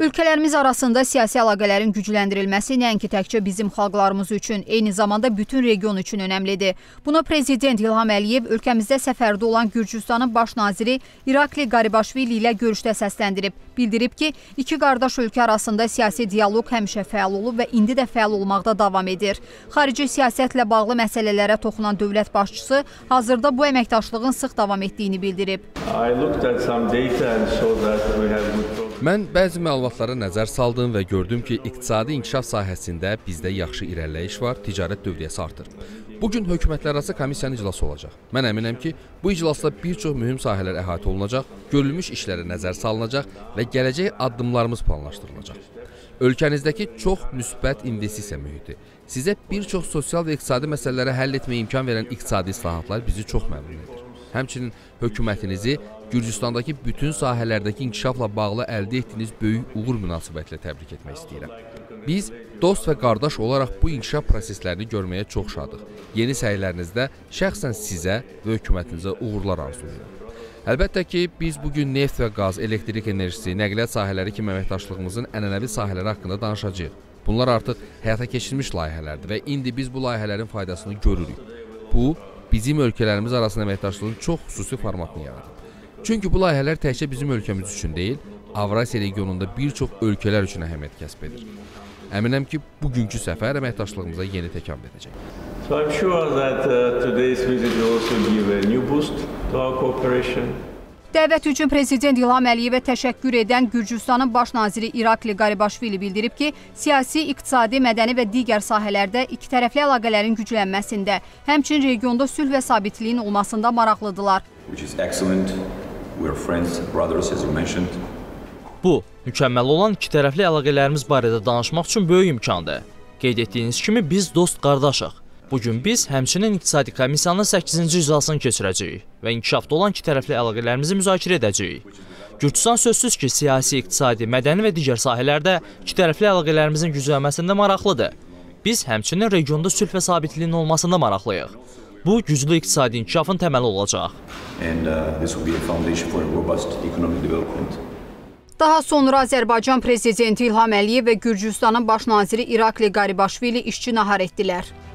Ölkələrimiz arasında siyasi əlaqələrin gücləndirilməsi nəinki təkcə bizim xalqlarımız üçün, eyni zamanda bütün region üçün önəmlidir. Buna Prezident İlham Əliyev ölkəmizdə səfərdə olan Gürcüstanın baş naziri İrakli Qaribaşvili ilə görüşdə səsləndirib. Bildirib ki, iki qardaş ölkə arasında siyasi diyaloq həmişə fəal olub və indi də fəal olmaqda davam edir. Xarici siyasətlə bağlı məsələlərə toxunan dövlət başçısı hazırda bu əməkdaşlığın sıx davam etdiyini bildirib. Mən bəzi məlumatlara nəzər saldım və gördüm ki, iqtisadi inkişaf sahəsində bizdə yaxşı irəliləyiş var, ticarət dövriyyəsi artır. Bugün hökumətlərarası komissiyanın iclası olacaq. Mən əminəm ki, bu iclasda bir çox mühüm sahələr əhatə olunacaq, görülmüş işlərə nəzər salınacaq və gələcək addımlarımız planlaşdırılacaq. Ölkənizdəki çox müsbət investisiya mühiti, sizə bir çox sosial və iqtisadi məsələlərə həll etməyə imkan verən iqtisadi islahatlar bizi çox məmnun edir. Həmçinin hökumətinizi Gürcüstandakı bütün sahələrdəki inkişafla bağlı əldə etdiyiniz böyük uğur münasibətlə təbrik etmək istəyirəm. Biz dost və qardaş olaraq bu inkişaf proseslərini görməyə çox şadıq. Yeni səylərinizdə şəxsən sizə və hökumətinizə uğurlar arzulayıram. Əlbəttə ki, biz bugün neft və qaz, elektrik enerjisi, nəqliyyat sahələri kimi əməkdaşlığımızın ənənəvi sahələri haqqında danışacağıq. Bunlar artıq həyata keçirilmiş layihələrdir və indi biz bu layihələrin faydasını görürük. Bu, bizim ölkələrimiz arasında əməkdaşlığın çox xüsusi formatını yaradır. Çünki bu layihələr təkcə bizim ölkəmiz üçün deyil, Avrasiya regionunda bir çox ölkələr üçün əhəmiyyət kəsb edir. Əminəm ki, bugünkü səfər əməkdaşlığımıza yeni təkan verəcək. Dəvət üçün Prezident İlham Əliyevə təşəkkür edən Gürcüstanın baş naziri İrakli Qaribaşvili bildirib ki, siyasi, iqtisadi, mədəni və digər sahələrdə ikitərəfli əlaqələrin güclənməsində, həmçinin regionda sülh və sabitliyin olmasında maraqlıdırlar. Bu, mükəmməl olan ikitərəfli əlaqələrimiz barədə danışmaq üçün böyük imkandır. Qeyd etdiyiniz kimi, biz dost-qardaşıq. Bugün biz həmçinin İqtisadi Komissiyanın 8-ci iclasını keçirəcəyik və inkişafda olan iki tərəfli əlaqələrimizi müzakirə edəcəyik. Gürcüstan sözsüz ki, siyasi, iqtisadi, mədəni və digər sahələrdə iki tərəfli əlaqələrimizin güclənməsində maraqlıdır. Biz həmçinin regionda sülh və sabitliyin olmasında maraqlıyıq. Bu, güclü iqtisadi inkişafın təməli olacaq. Daha sonra Azərbaycan Prezidenti İlham Əliyev və Gürcüstanın baş naziri İrakli Qaribaşvili işçi nahar etdilər.